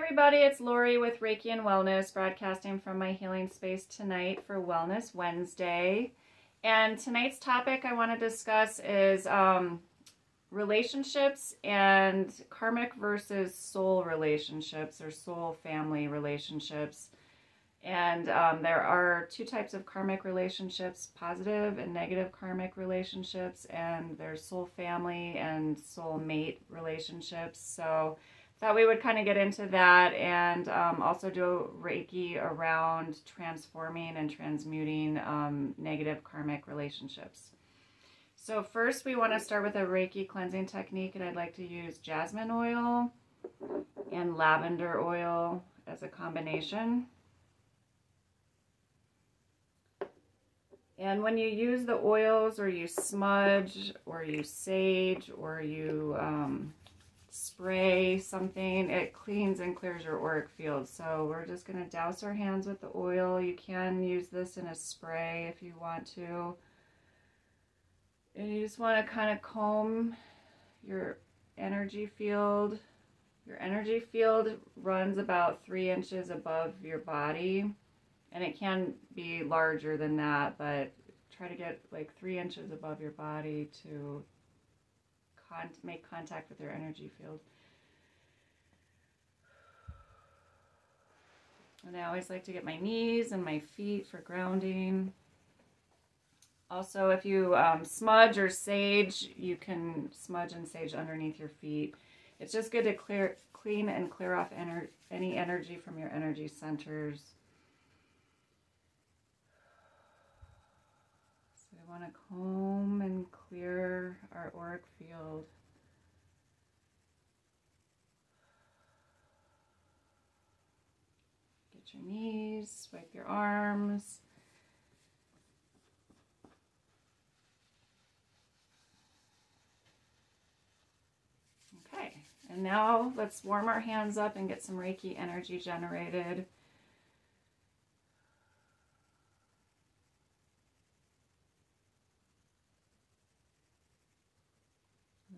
everybody, it's Lori with Reiki and Wellness, broadcasting from my healing space tonight for Wellness Wednesday. And tonight's topic I want to discuss is relationships and karmic versus soul relationships or soul family relationships. And there are two types of karmic relationships, positive and negative karmic relationships, and there's soul family and soul mate relationships. So thought we would kind of get into that, and also do Reiki around transforming and transmuting negative karmic relationships. So first we want to start with a Reiki cleansing technique, and I'd like to use jasmine oil and lavender oil as a combination. And when you use the oils, or you smudge, or you sage, or you spray something, it cleans and clears your auric field. So we're just going to douse our hands with the oil. You can use this in a spray if you want to. And you just want to kind of comb your energy field. Your energy field runs about 3 inches above your body, and it can be larger than that, but try to get like 3 inches above your body to make contact with your energy field. And I always like to get my knees and my feet for grounding. Also, if you smudge or sage, you can smudge and sage underneath your feet. It's just good to clean and clear off any energy from your energy centers. So we want to comb and clear our auric field. Get your knees, swipe your arms. Okay, and now let's warm our hands up and get some Reiki energy generated.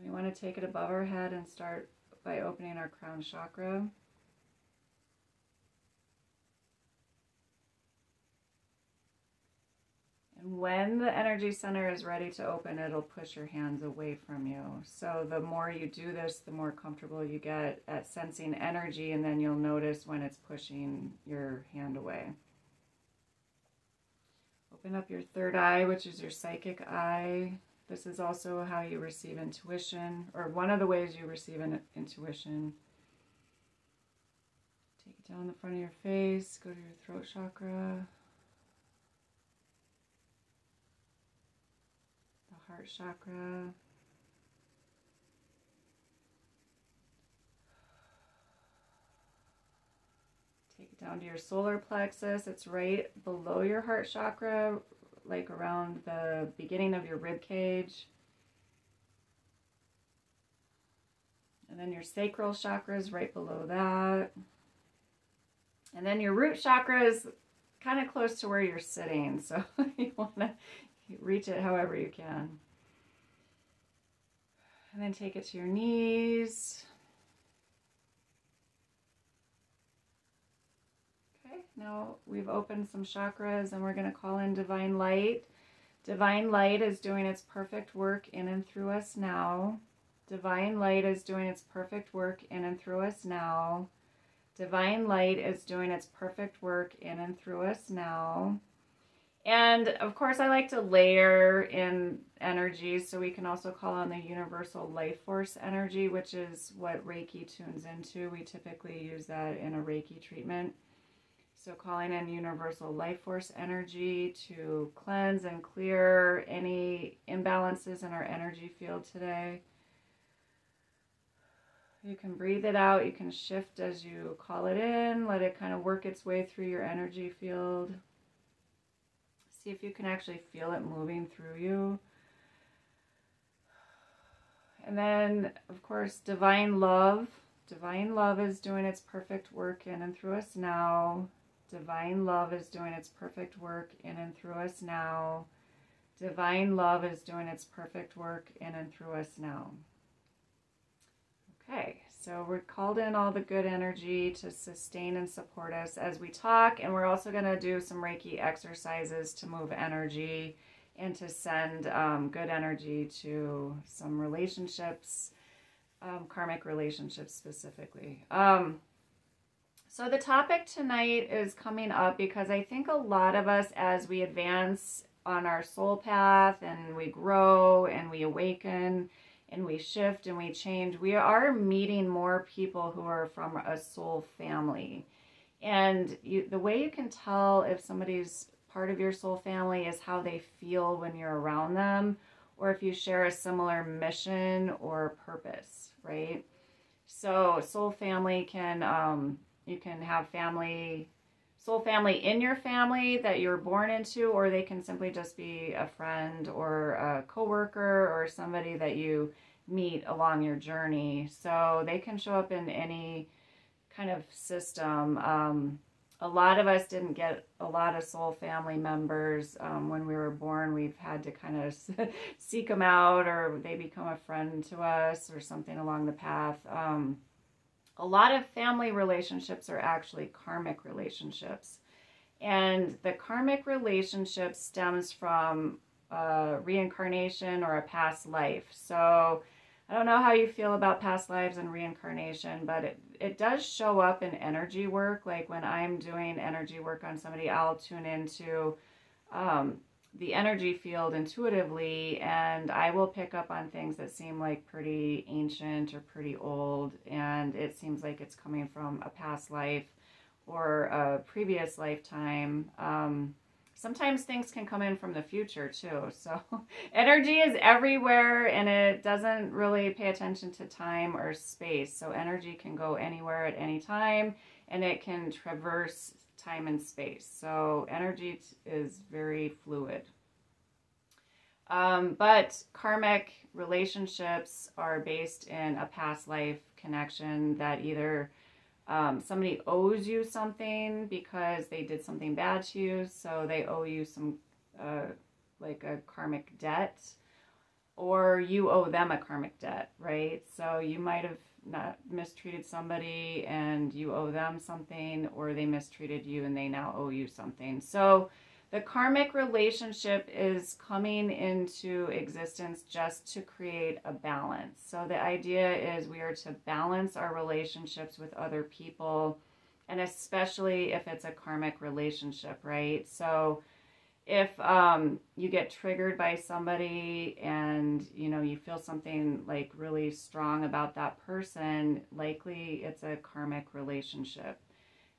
We want to take it above our head and start by opening our crown chakra. And when the energy center is ready to open, it'll push your hands away from you. So the more you do this, the more comfortable you get at sensing energy, and then you'll notice when it's pushing your hand away. Open up your third eye, which is your psychic eye. This is also how you receive intuition, or one of the ways you receive intuition. Take it down the front of your face, go to your throat chakra, the heart chakra, take it down to your solar plexus. It's right below your heart chakra, like around the beginning of your rib cage. And then your sacral chakra is right below that. And then your root chakra is kind of close to where you're sitting, so you want to reach it however you can. And then take it to your knees. Now we've opened some chakras, and we're going to call in divine light. Divine light is doing its perfect work in and through us now. Divine light is doing its perfect work in and through us now. Divine light is doing its perfect work in and through us now. And of course, I like to layer in energies, so we can also call on the universal life force energy, which is what Reiki tunes into. We typically use that in a Reiki treatment. So calling in universal life force energy to cleanse and clear any imbalances in our energy field today. You can breathe it out. You can shift as you call it in. Let it kind of work its way through your energy field. See if you can actually feel it moving through you. And then, of course, divine love. Divine love is doing its perfect work in and through us now. Divine love is doing its perfect work in and through us now. Divine love is doing its perfect work in and through us now. Okay, So we're called in all the good energy to sustain and support us as we talk. And we're also going to do some Reiki exercises to move energy and to send good energy to some relationships, karmic relationships specifically. So the topic tonight is coming up because I think a lot of us, as we advance on our soul path and we grow and we awaken and we shift and we change, we are meeting more people who are from a soul family. And the way you can tell if somebody's part of your soul family is how they feel when you're around them, or if you share a similar mission or purpose, right? So soul family can... you can have soul family in your family that you were born into, or they can simply just be a friend or a coworker or somebody that you meet along your journey. So they can show up in any kind of system. A lot of us didn't get a lot of soul family members when we were born. We've had to kind of seek them out, or they become a friend to us or something along the path. A lot of family relationships are actually karmic relationships, and the karmic relationship stems from reincarnation or a past life. So I don't know how you feel about past lives and reincarnation, but it does show up in energy work. Like when I'm doing energy work on somebody, I'll tune into the energy field intuitively, and I will pick up on things that seem like pretty ancient or pretty old, and it seems like it's coming from a past life or a previous lifetime. Sometimes things can come in from the future too. So energy is everywhere, and it doesn't really pay attention to time or space. So energy can go anywhere at any time, and it can traverse time and space. So energy is very fluid. But karmic relationships are based in a past life connection that either somebody owes you something because they did something bad to you, so they owe you some, like a karmic debt, or you owe them a karmic debt, right? So you might have not mistreated somebody and you owe them something, or they mistreated you and they now owe you something. So the karmic relationship is coming into existence just to create a balance. So the idea is we are to balance our relationships with other people, and especially if it's a karmic relationship, right? So if you get triggered by somebody and, you know, you feel something like really strong about that person, likely it's a karmic relationship.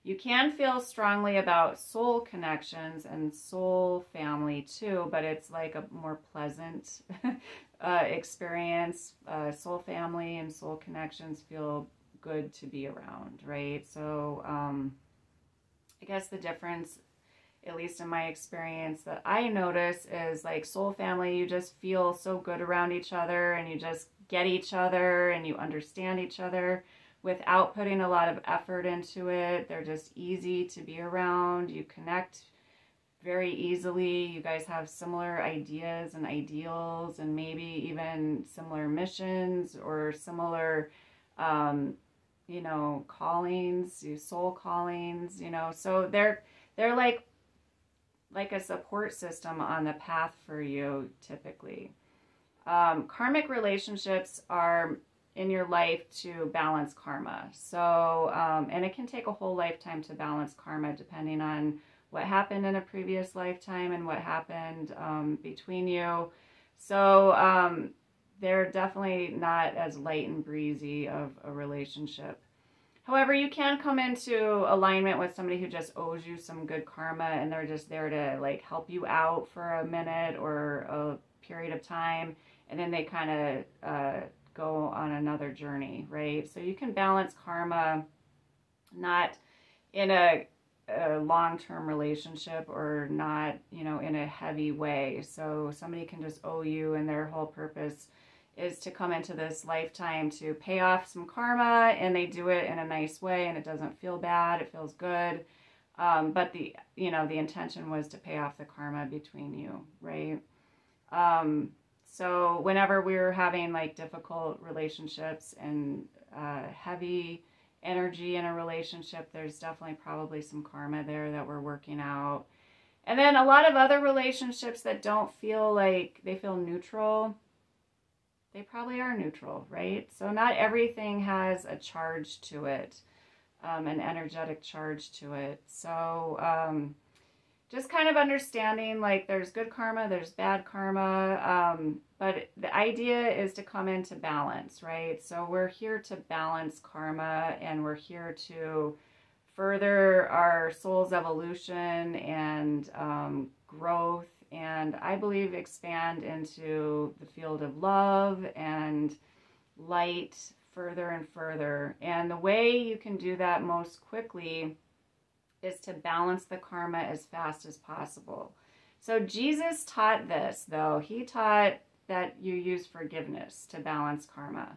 You can feel strongly about soul connections and soul family too, but it's like a more pleasant experience. Soul family and soul connections feel good to be around, right? So I guess the difference, at least in my experience, that I notice is like soul family, you just feel so good around each other, and you just get each other, and you understand each other without putting a lot of effort into it. They're just easy to be around. You connect very easily. You guys have similar ideas and ideals, and maybe even similar missions or similar you know, callings, soul callings, you know. So they're like a support system on the path for you, typically. Karmic relationships are in your life to balance karma. So, and it can take a whole lifetime to balance karma, depending on what happened in a previous lifetime and what happened between you. So they're definitely not as light and breezy of a relationship. However, you can come into alignment with somebody who just owes you some good karma, and they're just there to like help you out for a minute or a period of time, and then they kind of go on another journey, right? So you can balance karma, not in a long-term relationship, or not, you know, in a heavy way. So somebody can just owe you, and their whole purpose is to come into this lifetime to pay off some karma, and they do it in a nice way, and it doesn't feel bad, it feels good. But the, you know, the intention was to pay off the karma between you, right? So whenever we're having like difficult relationships and heavy energy in a relationship, there's definitely probably some karma there that we're working out. And then a lot of other relationships that don't feel like they feel neutral, they probably are neutral, right? So not everything has a charge to it, an energetic charge to it. So just kind of understanding like there's good karma, there's bad karma, but the idea is to come into balance, right? So we're here to balance karma, and we're here to further our soul's evolution and growth, and I believe expand into the field of love and light further and further. And the way you can do that most quickly is to balance the karma as fast as possible. So Jesus taught this, though. He taught that you use forgiveness to balance karma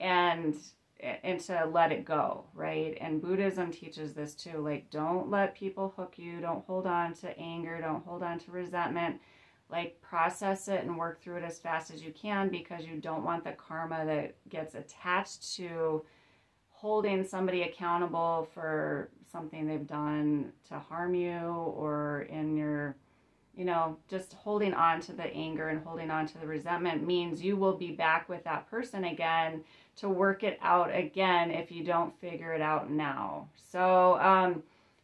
and to let it go, right? And Buddhism teaches this too, like don't let people hook you, don't hold on to anger, don't hold on to resentment, like process it and work through it as fast as you can, because you don't want the karma that gets attached to holding somebody accountable for something they've done to harm you, or in your, you know, just holding on to the anger and holding on to the resentment means you will be back with that person again to work it out again if you don't figure it out now. So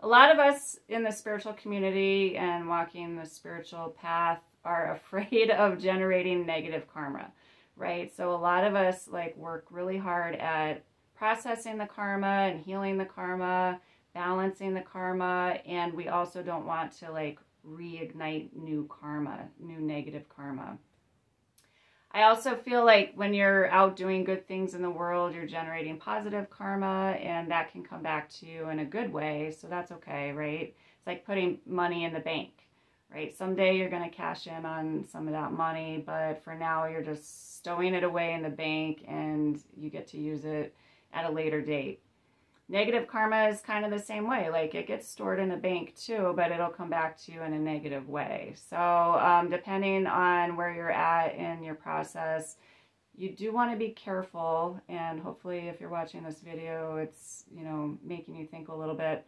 a lot of us in the spiritual community and walking the spiritual path are afraid of generating negative karma, right? So a lot of us like work really hard at processing the karma and healing the karma, balancing the karma, and we also don't want to like reignite new karma, new negative karma. I also feel like when you're out doing good things in the world, you're generating positive karma, and that can come back to you in a good way, so that's okay, right? It's like putting money in the bank, right? Someday you're going to cash in on some of that money, but for now you're just stowing it away in the bank and you get to use it at a later date. Negative karma is kind of the same way, like it gets stored in a bank too, but it'll come back to you in a negative way. So depending on where you're at in your process, you do want to be careful, and hopefully if you're watching this video, it's, you know, making you think a little bit.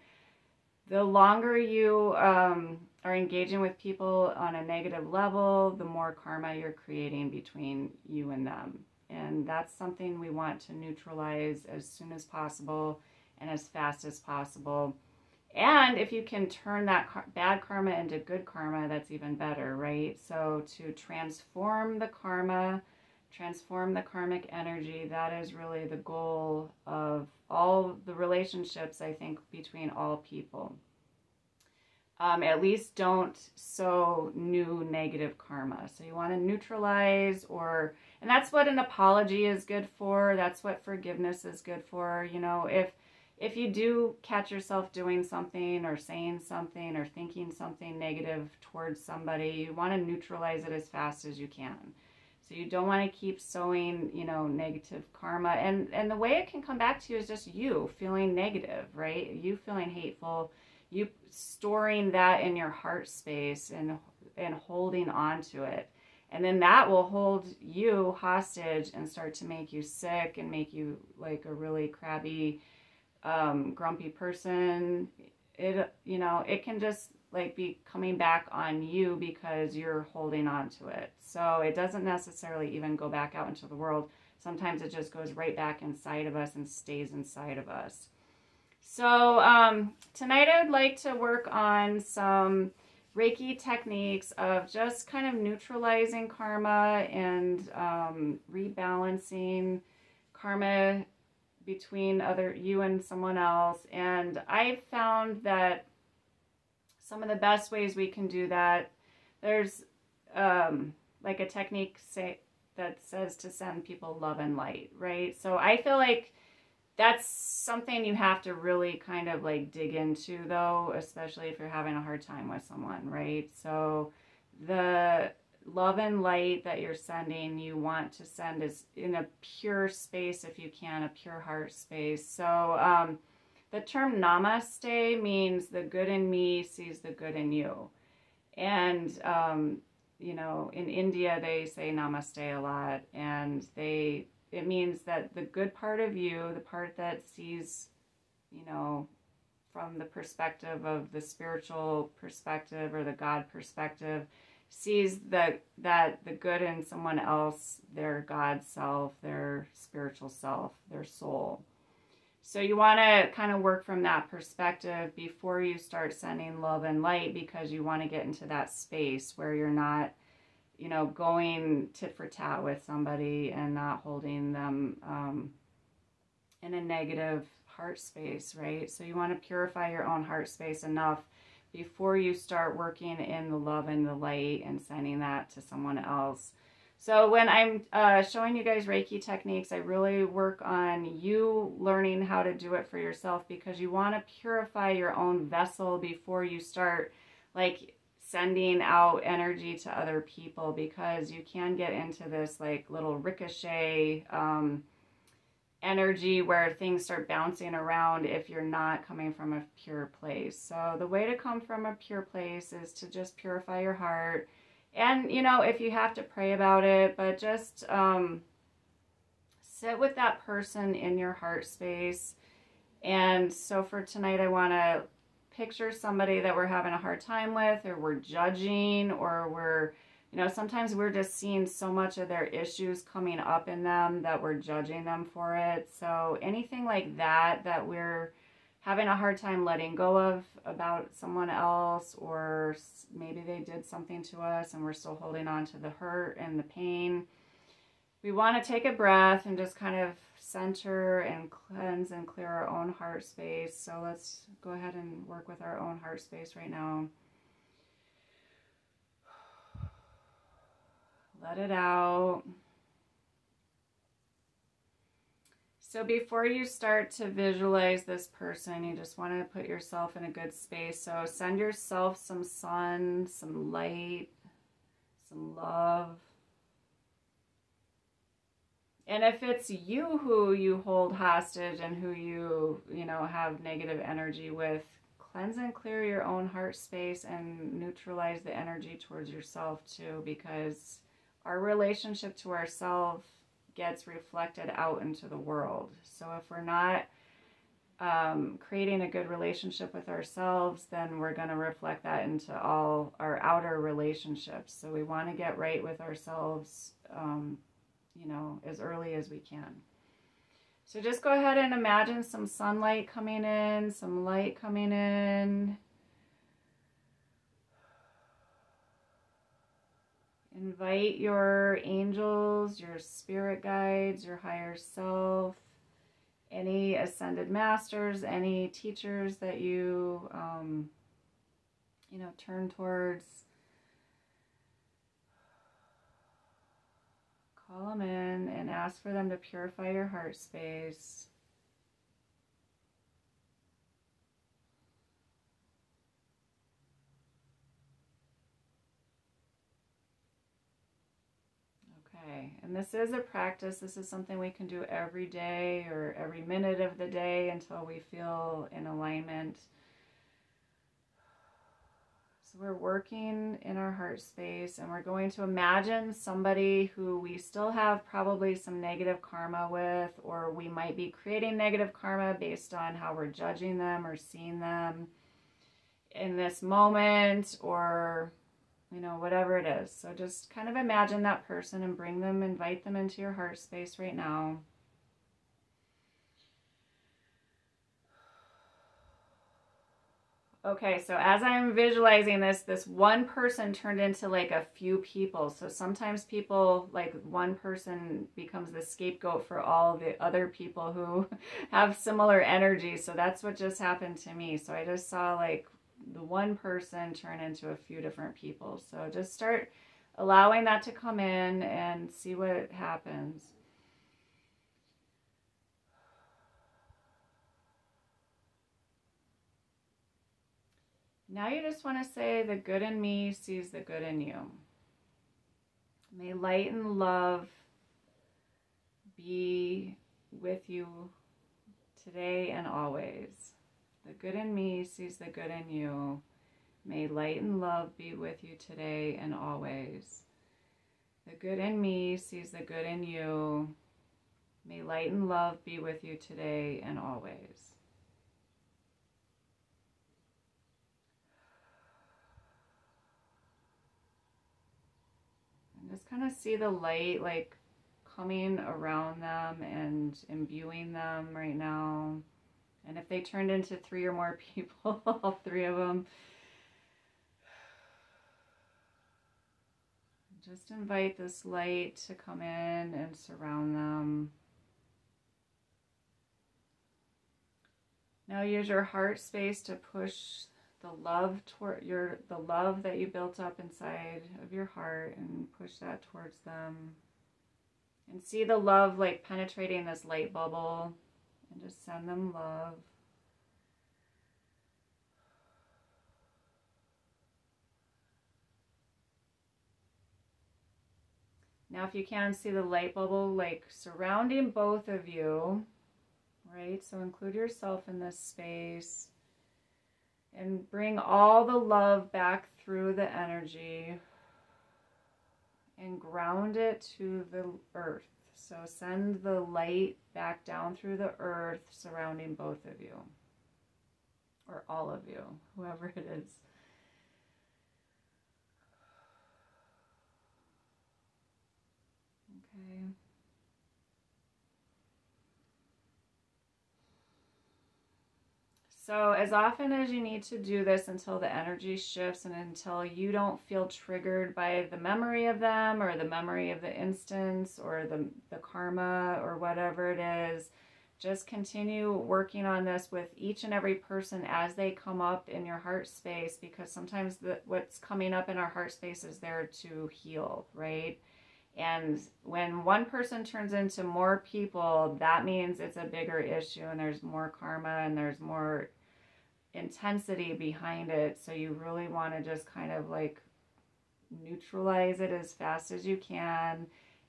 The longer you are engaging with people on a negative level, the more karma you're creating between you and them. And that's something we want to neutralize as soon as possible and as fast as possible. And if you can turn that bad karma into good karma, that's even better, right? So to transform the karma, transform the karmic energy, that is really the goal of all the relationships, I think, between all people. At least don't sow new negative karma. So you want to neutralize, or, and that's what an apology is good for. That's what forgiveness is good for. You know, if you do catch yourself doing something or saying something or thinking something negative towards somebody, you want to neutralize it as fast as you can. So you don't want to keep sowing, you know, negative karma. And the way it can come back to you is just you feeling negative, right? You feeling hateful, you storing that in your heart space and holding on to it. And then that will hold you hostage and start to make you sick and make you like a really crabby, grumpy person. It, you know, it can just like be coming back on you because you're holding on to it. So it doesn't necessarily even go back out into the world. Sometimes it just goes right back inside of us and stays inside of us. So tonight I would like to work on some Reiki techniques of just kind of neutralizing karma and rebalancing karma between you and someone else. And I've found that some of the best ways we can do that, there's like a technique that says to send people love and light, right? So I feel like that's something you have to really kind of like dig into, though, especially if you're having a hard time with someone, right? So the love and light that you're sending, you want to send is in a pure space if you can, a pure heart space. So the term namaste means the good in me sees the good in you. And, you know, in India, they say namaste a lot, and they It means that the good part of you, the part that sees, you know, from the perspective of the spiritual perspective or the God perspective, sees that the good in someone else, their God self, their spiritual self, their soul. So you want to kind of work from that perspective before you start sending love and light, because you want to get into that space where you're not, you know, going tit for tat with somebody and not holding them in a negative heart space, right? So you want to purify your own heart space enough before you start working in the love and the light and sending that to someone else. So when I'm showing you guys Reiki techniques, I really work on you learning how to do it for yourself, because you want to purify your own vessel before you start like sending out energy to other people, because you can get into this like little ricochet energy where things start bouncing around if you're not coming from a pure place. So the way to come from a pure place is to just purify your heart. And, you know, if you have to pray about it, but just sit with that person in your heart space. And so for tonight, I want to picture somebody that we're having a hard time with, or we're judging, or we're, you know, sometimes we're just seeing so much of their issues coming up in them that we're judging them for it. So anything like that, that we're having a hard time letting go of about someone else, or maybe they did something to us and we're still holding on to the hurt and the pain. We want to take a breath and just kind of center and cleanse and clear our own heart space. So let's go ahead and work with our own heart space right now. Let it out. So before you start to visualize this person, you just want to put yourself in a good space. So send yourself some sun, some light, some love. And if it's you who you hold hostage and who you know, have negative energy with, cleanse and clear your own heart space and neutralize the energy towards yourself too, because our relationship to ourselves gets reflected out into the world. So if we're not creating a good relationship with ourselves, then we're going to reflect that into all our outer relationships. So we want to get right with ourselves, you know, as early as we can. So just go ahead and imagine some sunlight coming in, some light coming in. Invite your angels, your spirit guides, your higher self, any ascended masters, any teachers that you, you know, turn towards. Call them in and ask for them to purify your heart space. And this is a practice. This is something we can do every day or every minute of the day until we feel in alignment. So we're working in our heart space, and we're going to imagine somebody who we still have probably some negative karma with, or we might be creating negative karma based on how we're judging them or seeing them in this moment, or you know, whatever it is. So just kind of imagine that person and bring them, invite them into your heart space right now. Okay, so as I'm visualizing this, this one person turned into like a few people. So sometimes people, like one person becomes the scapegoat for all the other people who have similar energy. So that's what just happened to me. So I just saw like the one person turn into a few different people. So just start allowing that to come in and see what happens. Now you just want to say, the good in me sees the good in you. May light and love be with you today and always. The good in me sees the good in you. May light and love be with you today and always. The good in me sees the good in you. May light and love be with you today and always. And just kind of see the light like coming around them and imbuing them right now. And if they turned into 3 or more people, all 3 of them, just invite this light to come in and surround them. Now use your heart space to push the love toward the love that you built up inside of your heart, and push that towards them. And see the love like penetrating this light bubble, and just send them love. Now if you can, see the light bubble like surrounding both of you, right? So include yourself in this space and bring all the love back through the energy and ground it to the earth. So send the light back down through the earth surrounding both of you, or all of you, whoever it is. Okay. So as often as you need to do this until the energy shifts and until you don't feel triggered by the memory of them or the memory of the instance or the karma or whatever it is, just continue working on this with each and every person as they come up in your heart space, because sometimes what's coming up in our heart space is there to heal, right? And when one person turns into more people, that means it's a bigger issue and there's more karma and there's more intensity behind it. So you really want to just kind of like neutralize it as fast as you can.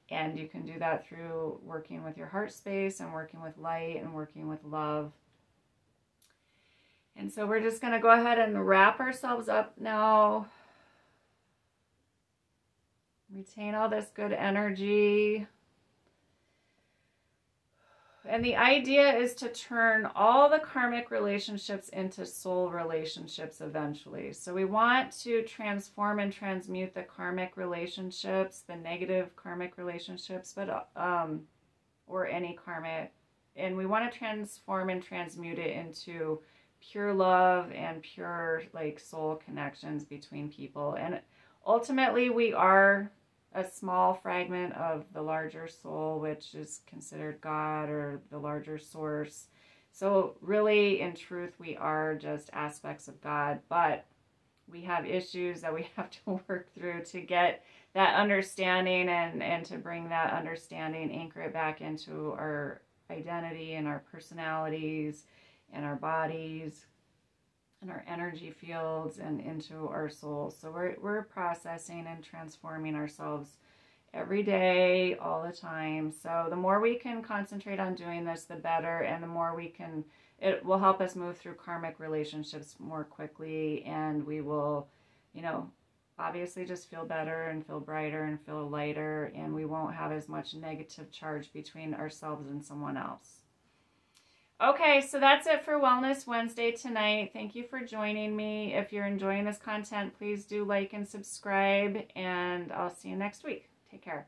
And you can do that through working with your heart space and working with light and working with love. And so we're just going to go ahead and wrap ourselves up now. Retain all this good energy. And the idea is to turn all the karmic relationships into soul relationships eventually. So we want to transform and transmute the karmic relationships, the negative karmic relationships, but or any karmic. And we want to transform and transmute it into pure love and pure like soul connections between people. And ultimately, we are a small fragment of the larger soul, which is considered God or the larger source. So really, in truth, we are just aspects of God, but we have issues that we have to work through to get that understanding and to bring that understanding, anchor it back into our identity and our personalities and our bodies and our energy fields and into our souls. So we're processing and transforming ourselves every day, all the time. So the more we can concentrate on doing this, the better, and the more we can, it will help us move through karmic relationships more quickly, and we will, you know, obviously just feel better and feel brighter and feel lighter, and we won't have as much negative charge between ourselves and someone else. Okay, so that's it for Wellness Wednesday tonight. Thank you for joining me. If you're enjoying this content, please do like and subscribe, and I'll see you next week. Take care.